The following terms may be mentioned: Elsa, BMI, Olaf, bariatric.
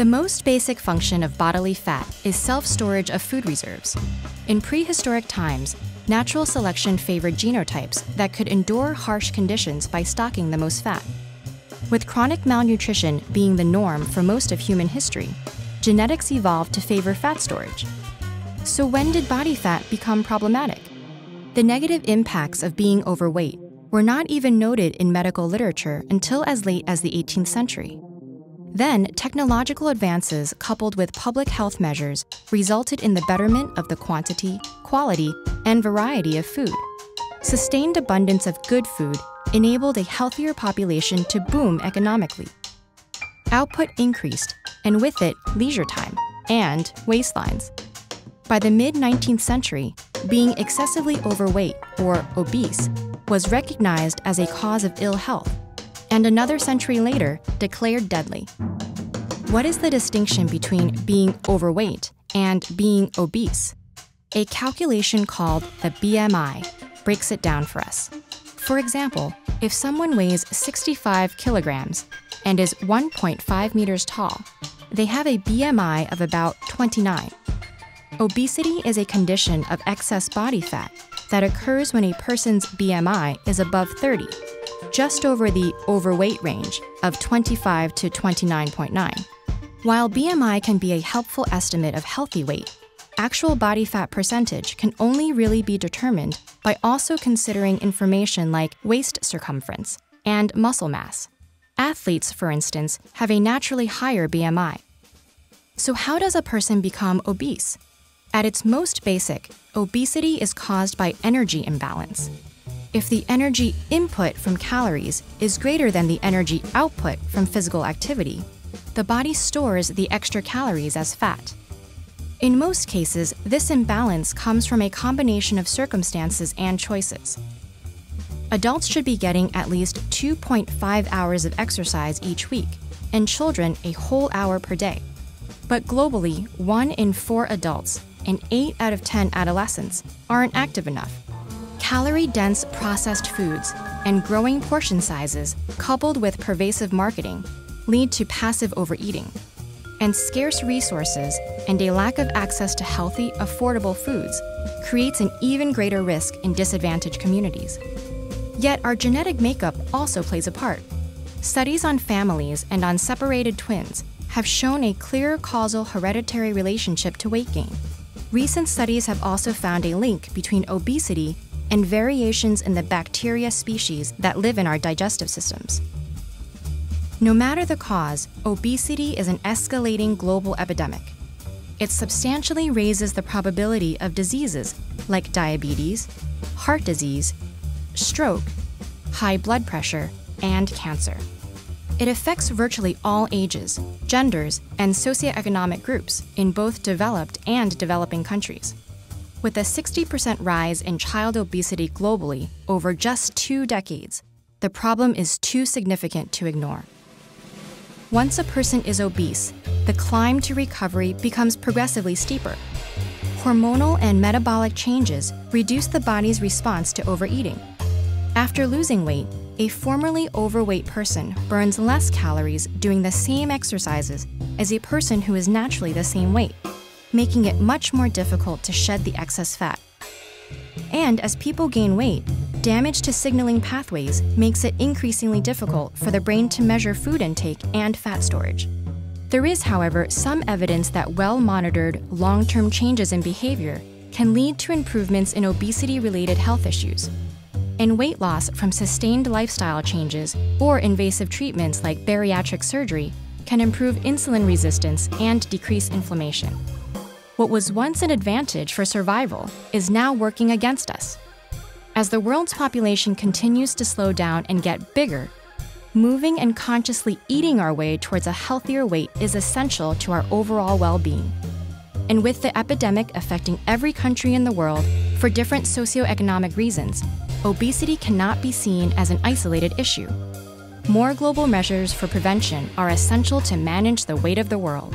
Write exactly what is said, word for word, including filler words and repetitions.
The most basic function of bodily fat is self-storage of food reserves. In prehistoric times, natural selection favored genotypes that could endure harsh conditions by stocking the most fat. With chronic malnutrition being the norm for most of human history, genetics evolved to favor fat storage. So when did body fat become problematic? The negative impacts of being overweight were not even noted in medical literature until as late as the eighteenth century. Then, technological advances coupled with public health measures resulted in the betterment of the quantity, quality, and variety of food. Sustained abundance of good food enabled a healthier population to boom economically. Output increased, and with it, leisure time and waistlines. By the mid nineteenth century, being excessively overweight, or obese, was recognized as a cause of ill health, and another century later, declared deadly. What is the distinction between being overweight and being obese? A calculation called the B M I breaks it down for us. For example, if someone weighs sixty-five kilograms and is one point five meters tall, they have a B M I of about twenty-nine. Obesity is a condition of excess body fat that occurs when a person's B M I is above thirty, just over the overweight range of twenty-five to twenty-nine point nine. While B M I can be a helpful estimate of healthy weight, actual body fat percentage can only really be determined by also considering information like waist circumference and muscle mass. Athletes, for instance, have a naturally higher B M I. So how does a person become obese? At its most basic, obesity is caused by energy imbalance. If the energy input from calories is greater than the energy output from physical activity, the body stores the extra calories as fat. In most cases, this imbalance comes from a combination of circumstances and choices. Adults should be getting at least two point five hours of exercise each week, and children a whole hour per day. But globally, one in four adults and eight out of ten adolescents aren't active enough. Calorie-dense processed foods and growing portion sizes, coupled with pervasive marketing, lead to passive overeating. And scarce resources and a lack of access to healthy, affordable foods creates an even greater risk in disadvantaged communities. Yet our genetic makeup also plays a part. Studies on families and on separated twins have shown a clear causal hereditary relationship to weight gain. Recent studies have also found a link between obesity and variations in the bacteria species that live in our digestive systems. No matter the cause, obesity is an escalating global epidemic. It substantially raises the probability of diseases like diabetes, heart disease, stroke, high blood pressure, and cancer. It affects virtually all ages, genders, and socioeconomic groups in both developed and developing countries. With a sixty percent rise in child obesity globally over just two decades, the problem is too significant to ignore. Once a person is obese, the climb to recovery becomes progressively steeper. Hormonal and metabolic changes reduce the body's response to overeating. After losing weight, a formerly overweight person burns less calories doing the same exercises as a person who is naturally the same weight, making it much more difficult to shed the excess fat. And as people gain weight, damage to signaling pathways makes it increasingly difficult for the brain to measure food intake and fat storage. There is, however, some evidence that well-monitored, long-term changes in behavior can lead to improvements in obesity-related health issues. And weight loss from sustained lifestyle changes or invasive treatments like bariatric surgery can improve insulin resistance and decrease inflammation. What was once an advantage for survival is now working against us. As the world's population continues to slow down and get bigger, moving and consciously eating our way towards a healthier weight is essential to our overall well-being. And with the epidemic affecting every country in the world for different socioeconomic reasons, obesity cannot be seen as an isolated issue. More global measures for prevention are essential to manage the weight of the world.